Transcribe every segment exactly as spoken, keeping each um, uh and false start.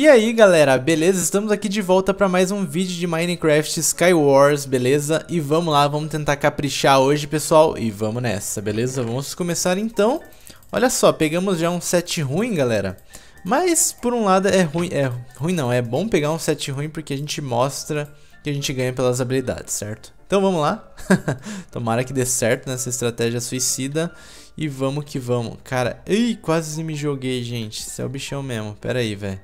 E aí galera, beleza? Estamos aqui de volta para mais um vídeo de Minecraft Skywars, beleza? E vamos lá, vamos tentar caprichar hoje, pessoal, e vamos nessa, beleza? Vamos começar então. Olha só, pegamos já um set ruim, galera. Mas por um lado é ruim, é ruim não, é bom pegar um set ruim porque a gente mostra que a gente ganha pelas habilidades, certo? Então vamos lá. Tomara que dê certo nessa estratégia suicida. E vamos que vamos. Cara, ei, quase me joguei, gente. Esse é o bichão mesmo, pera aí, velho.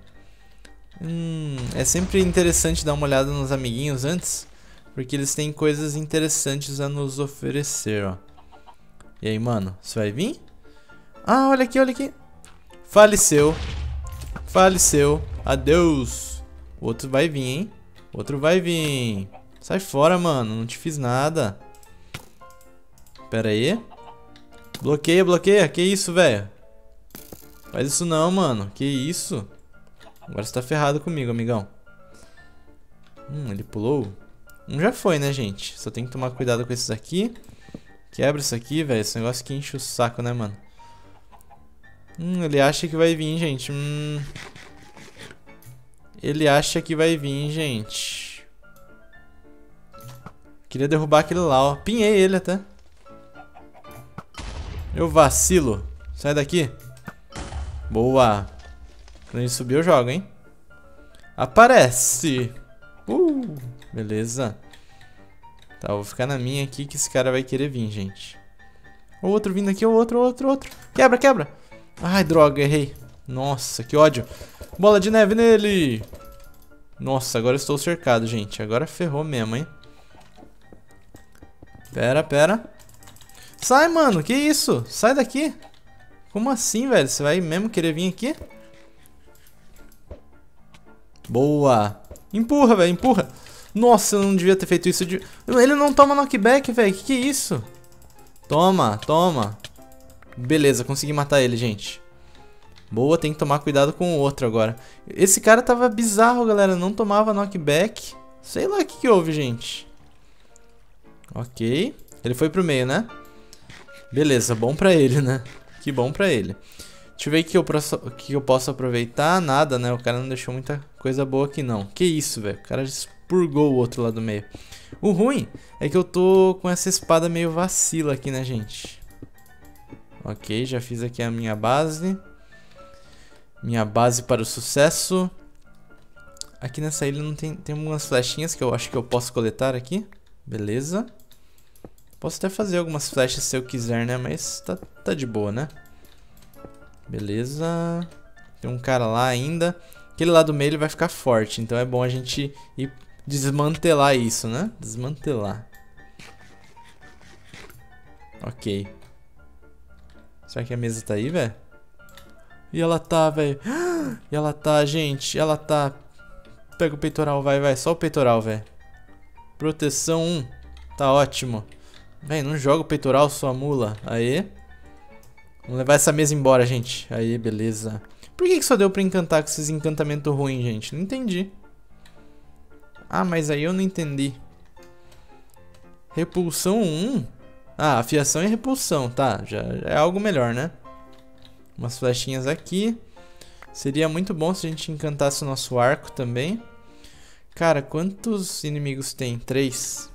Hum, é sempre interessante dar uma olhada nos amiguinhos antes, porque eles têm coisas interessantes a nos oferecer, ó. E aí, mano, você vai vir? Ah, olha aqui, olha aqui. Faleceu. Faleceu. Adeus. O outro vai vir, hein. O outro vai vir. Sai fora, mano, não te fiz nada. Pera aí. Bloqueia, bloqueia, que isso, velho. Faz isso não, mano, que isso. Agora você tá ferrado comigo, amigão. Hum, ele pulou. Um já foi, né, gente. Só tem que tomar cuidado com esses aqui. Quebra isso aqui, velho. Esse negócio que enche o saco, né, mano. Hum, ele acha que vai vir, gente. Hum. Ele acha que vai vir, gente. Queria derrubar aquele lá, ó. Pinhei ele até. Eu vacilo. Sai daqui. Boa. Quando ele subir eu jogo, hein. Aparece. Uh, beleza. Tá, eu vou ficar na minha aqui que esse cara vai querer vir, gente. O outro vindo aqui, o outro, outro, outro. Quebra, quebra. Ai, droga, errei. Nossa, que ódio. Bola de neve nele. Nossa, agora eu estou cercado, gente. Agora ferrou mesmo, hein. Pera, pera. Sai, mano, que isso? Sai daqui. Como assim, velho? Você vai mesmo querer vir aqui? Boa. Empurra, velho, empurra. Nossa, eu não devia ter feito isso de... Ele não toma knockback, velho, que que é isso? Toma, toma. Beleza, consegui matar ele, gente. Boa, tem que tomar cuidado com o outro agora. Esse cara tava bizarro, galera. Não tomava knockback. Sei lá o que que houve, gente. Ok. Ele foi pro meio, né? Beleza, bom pra ele, né? Que bom pra ele. Deixa eu ver o que eu, que eu posso aproveitar. Nada, né? O cara não deixou muita coisa boa aqui, não. Que isso, velho. O cara expurgou o outro lá do meio. O ruim é que eu tô com essa espada meio vacila aqui, né, gente? Ok, já fiz aqui a minha base. Minha base para o sucesso. Aqui nessa ilha não tem, tem algumas flechinhas que eu acho que eu posso coletar aqui. Beleza. Posso até fazer algumas flechas se eu quiser, né? Mas tá, tá de boa, né? Beleza. Tem um cara lá ainda. Aquele lá do meio ele vai ficar forte. Então é bom a gente ir desmantelar isso, né? Desmantelar. Ok. Será que a mesa tá aí, velho? E ela tá, velho. E ela tá, gente. Ela tá. Pega o peitoral, vai, vai. Só o peitoral, velho. Proteção um. Tá ótimo. Véi, não joga o peitoral, sua mula. Aê. Vamos levar essa mesa embora, gente. Aê, beleza. Por que que só deu pra encantar com esses encantamentos ruins, gente? Não entendi. Ah, mas aí eu não entendi. Repulsão um? Ah, afiação e repulsão, tá, já é algo melhor, né? Umas flechinhas aqui. Seria muito bom se a gente encantasse o nosso arco também. Cara, quantos inimigos tem? Três.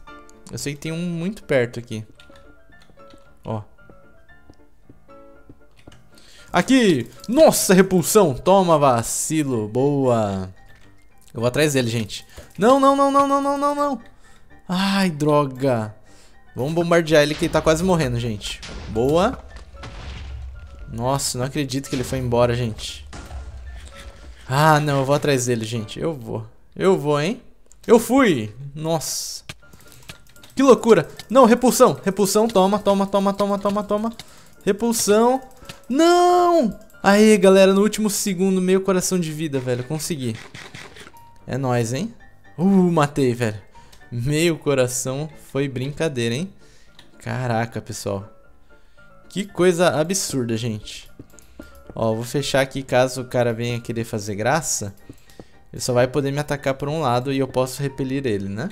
Eu sei que tem um muito perto aqui. Ó. Aqui! Nossa, repulsão! Toma, vacilo! Boa! Eu vou atrás dele, gente. Não, não, não, não, não, não, não, não! Ai, droga! Vamos bombardear ele que ele tá quase morrendo, gente. Boa. Nossa, não acredito que ele foi embora, gente. Ah, não, eu vou atrás dele, gente. Eu vou. Eu vou, hein? Eu fui! Nossa. Que loucura. Não, repulsão. Repulsão, toma, toma, toma, toma, toma, toma. Repulsão. Não! Aê, galera, no último segundo, meio coração de vida, velho. Consegui. É nóis, hein? Uh, matei, velho. Meio coração foi brincadeira, hein? Caraca, pessoal. Que coisa absurda, gente. Ó, vou fechar aqui caso o cara venha querer fazer graça. Ele só vai poder me atacar por um lado e eu posso repelir ele, né?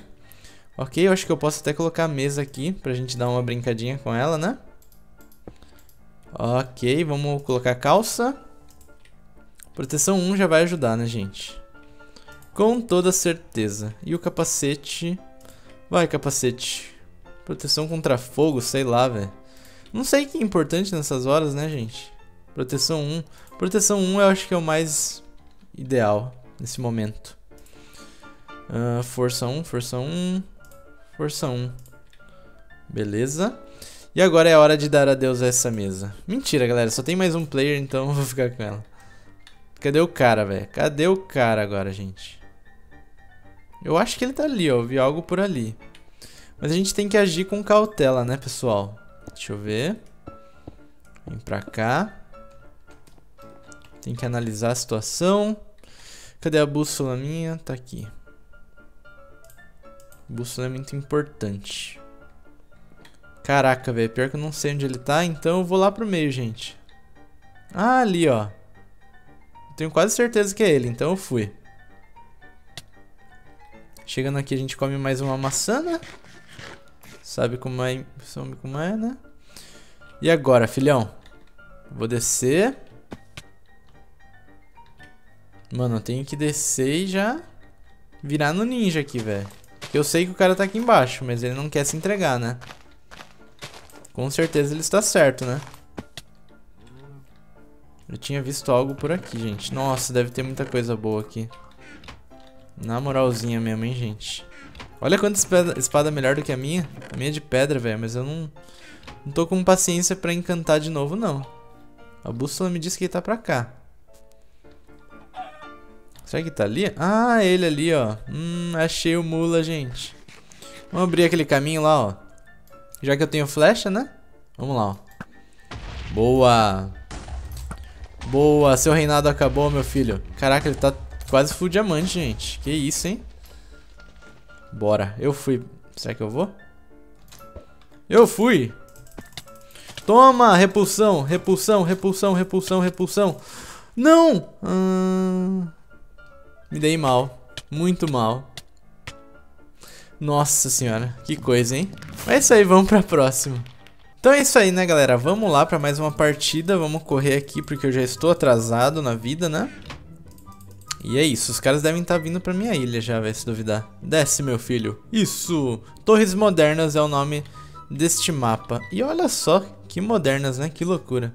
Ok, eu acho que eu posso até colocar a mesa aqui pra gente dar uma brincadinha com ela, né? Ok, vamos colocar a calça. Proteção um já vai ajudar, né, gente? Com toda certeza. E o capacete... Vai, capacete. Proteção contra fogo, sei lá, velho. Não sei o que é importante nessas horas, né, gente? Proteção um. Proteção um eu acho que é o mais ideal nesse momento. Uh, força um, força um. Força um. Beleza. E agora é a hora de dar adeus a essa mesa. Mentira, galera. Só tem mais um player, então eu vou ficar com ela. Cadê o cara, velho? Cadê o cara agora, gente? Eu acho que ele tá ali, ó. Eu vi algo por ali. Mas a gente tem que agir com cautela, né, pessoal? Deixa eu ver. Vem pra cá. Tem que analisar a situação. Cadê a bússola minha? Tá aqui. Bússola é muito importante. Caraca, velho. Pior que eu não sei onde ele tá, então eu vou lá pro meio, gente. Ah, ali, ó. Tenho quase certeza que é ele, então eu fui. Chegando aqui a gente come mais uma maçã, né? Sabe como é, sabe como é, né? E agora, filhão? Vou descer. Mano, eu tenho que descer e já virar no ninja aqui, velho. Eu sei que o cara tá aqui embaixo, mas ele não quer se entregar, né? Com certeza ele está certo, né? Eu tinha visto algo por aqui, gente. Nossa, deve ter muita coisa boa aqui. Na moralzinha mesmo, hein, gente. Olha quanta espada, espada melhor do que a minha. A minha é de pedra, velho, mas eu não... Não tô com paciência pra encantar de novo, não. A bússola me disse que ele tá pra cá. Será que tá ali? Ah, ele ali, ó. Hum, achei o mula, gente. Vamos abrir aquele caminho lá, ó. Já que eu tenho flecha, né? Vamos lá, ó. Boa! Boa! Seu reinado acabou, meu filho. Caraca, ele tá quase full diamante, gente. Que isso, hein? Bora, eu fui. Será que eu vou? Eu fui! Toma! Repulsão, repulsão, repulsão, repulsão, repulsão. Não! Hum... Me dei mal. Muito mal. Nossa senhora, que coisa, hein? Mas é isso aí, vamos pra próxima. Então é isso aí, né, galera? Vamos lá pra mais uma partida. Vamos correr aqui, porque eu já estou atrasado na vida, né? E é isso, os caras devem estar vindo pra minha ilha já, vai se duvidar. Desce, meu filho. Isso! Torres Modernas é o nome deste mapa. E olha só, que modernas, né? Que loucura.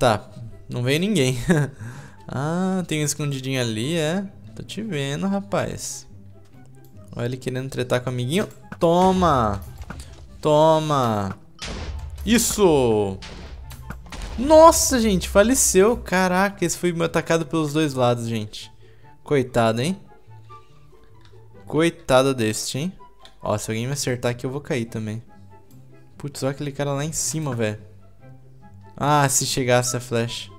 Tá, não veio ninguém. Ah, tem um escondidinho ali, é. Tô te vendo, rapaz. Olha ele querendo tretar com o amiguinho. Toma! Toma! Isso! Nossa, gente, faleceu. Caraca, esse foi atacado pelos dois lados, gente. Coitado, hein? Coitado deste, hein? Ó, se alguém me acertar aqui, eu vou cair também. Putz, olha aquele cara lá em cima, velho. Ah, se chegasse a flecha.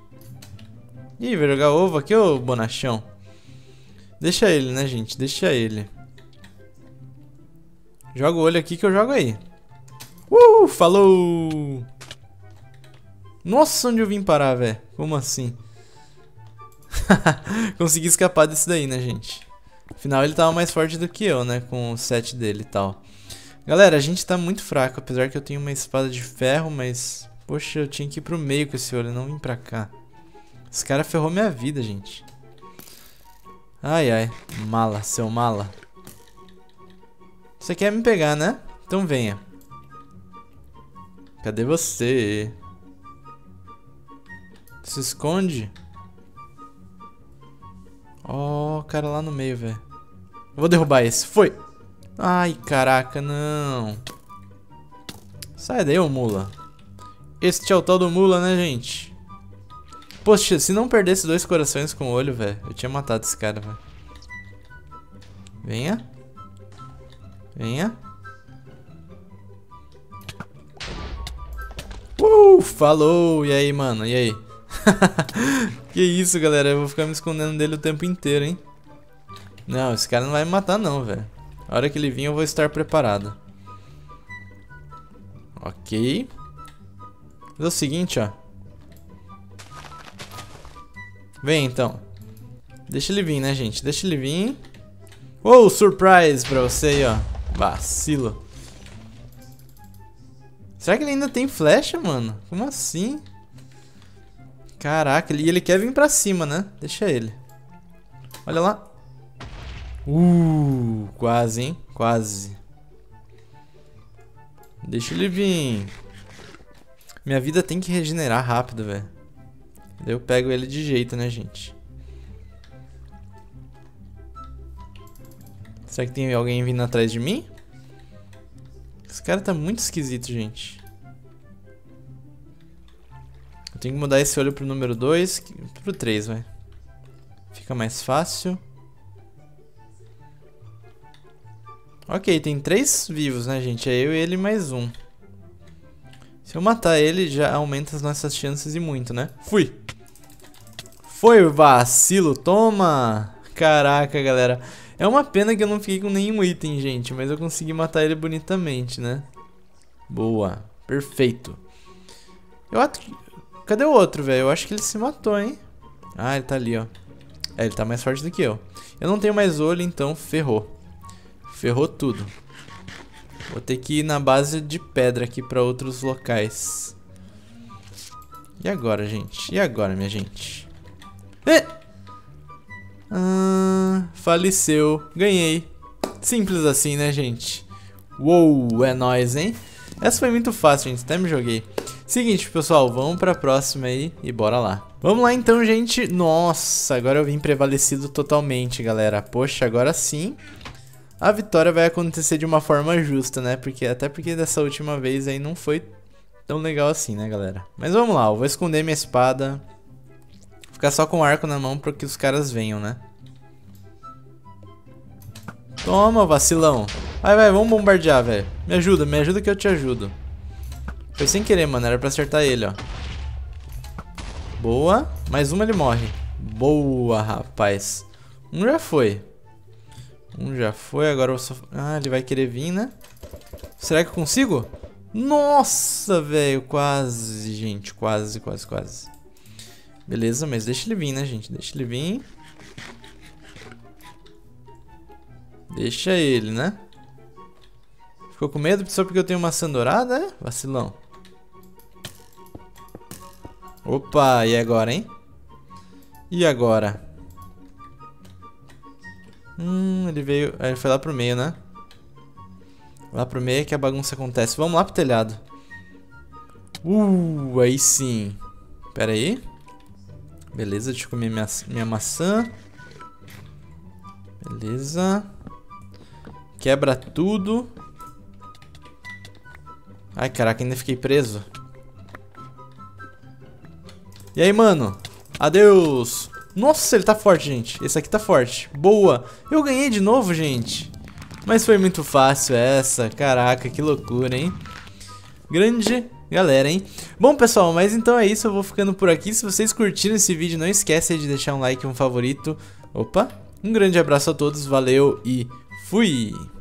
Ih, vai jogar ovo aqui, ô bonachão. Deixa ele, né, gente? Deixa ele. Joga o olho aqui que eu jogo aí. Uh, falou! Nossa, onde eu vim parar, velho? Como assim? Consegui escapar desse daí, né, gente? Afinal, ele tava mais forte do que eu, né? Com o set dele e tal. Galera, a gente tá muito fraco. Apesar que eu tenho uma espada de ferro, mas... Poxa, eu tinha que ir pro meio com esse olho. Não vim pra cá. Esse cara ferrou minha vida, gente. Ai, ai. Mala, seu mala. Você quer me pegar, né? Então venha. Cadê você? Se esconde. Ó, oh, o cara lá no meio, velho. Vou derrubar esse. Foi. Ai, caraca, não. Sai daí, ô mula. Este é o tal do mula, né, gente? Poxa, se não perdesse dois corações com o olho, velho, eu tinha matado esse cara, velho. Venha. Venha. Uh, falou! E aí, mano? E aí? Que isso, galera. Eu vou ficar me escondendo dele o tempo inteiro, hein? Não, esse cara não vai me matar, não, velho. A hora que ele vir, eu vou estar preparado. Ok. Mas é o seguinte, ó. Vem, então. Deixa ele vir, né, gente? Deixa ele vir. Oh, surprise pra você aí, ó. Vacilo. Será que ele ainda tem flecha, mano? Como assim? Caraca, e ele, ele quer vir pra cima, né? Deixa ele. Olha lá. Uh, quase, hein? Quase. Deixa ele vir. Minha vida tem que regenerar rápido, velho. Eu pego ele de jeito, né, gente? Será que tem alguém vindo atrás de mim? Esse cara tá muito esquisito, gente. Eu tenho que mudar esse olho pro número dois, pro três, vai. Fica mais fácil. Ok, tem três vivos, né, gente? É eu e ele mais um. Se eu matar ele, já aumenta as nossas chances e muito, né? Fui! Foi, vacilo! Toma! Caraca, galera. É uma pena que eu não fiquei com nenhum item, gente. Mas eu consegui matar ele bonitamente, né? Boa. Perfeito. Eu acho que... Cadê o outro, velho? Eu acho que ele se matou, hein? Ah, ele tá ali, ó. É, ele tá mais forte do que eu. Eu não tenho mais olho, então ferrou. Ferrou tudo. Vou ter que ir na base de pedra aqui pra outros locais. E agora, gente? E agora, minha gente? Eh! Ah, faleceu. Ganhei. Simples assim, né, gente? Uou, é nóis, hein? Essa foi muito fácil, gente. Até me joguei. Seguinte, pessoal. Vamos pra próxima aí e bora lá. Vamos lá, então, gente. Nossa, agora eu vim prevalecido totalmente, galera. Poxa, agora sim... A vitória vai acontecer de uma forma justa, né? Porque, até porque dessa última vez aí não foi tão legal assim, né, galera? Mas vamos lá, eu vou esconder minha espada. Vou ficar só com o arco na mão pra que os caras venham, né? Toma, vacilão. Vai, vai, vamos bombardear, velho. Me ajuda, me ajuda que eu te ajudo. Foi sem querer, mano. Era pra acertar ele, ó. Boa. Mais uma ele morre. Boa, rapaz. Um já foi. Um já foi, agora eu só... Ah, ele vai querer vir, né? Será que eu consigo? Nossa, velho, quase, gente. Quase, quase, quase. Beleza, mas deixa ele vir, né, gente? Deixa ele vir. Deixa ele, né? Ficou com medo só porque eu tenho maçã dourada, né? Vacilão. Opa, e agora, hein? E agora? Hum, ele veio... Ele foi lá pro meio, né? Lá pro meio é que a bagunça acontece. Vamos lá pro telhado. Uh, aí sim. Pera aí. Beleza, deixa eu comer minha, minha maçã. Beleza. Quebra tudo. Ai, caraca, ainda fiquei preso. E aí, mano? Adeus! Nossa, ele tá forte, gente. Esse aqui tá forte. Boa. Eu ganhei de novo, gente. Mas foi muito fácil essa. Caraca, que loucura, hein? Grande galera, hein? Bom, pessoal, mas então é isso. Eu vou ficando por aqui. Se vocês curtiram esse vídeo, não esquece de deixar um like e um favorito. Opa. Um grande abraço a todos. Valeu e fui!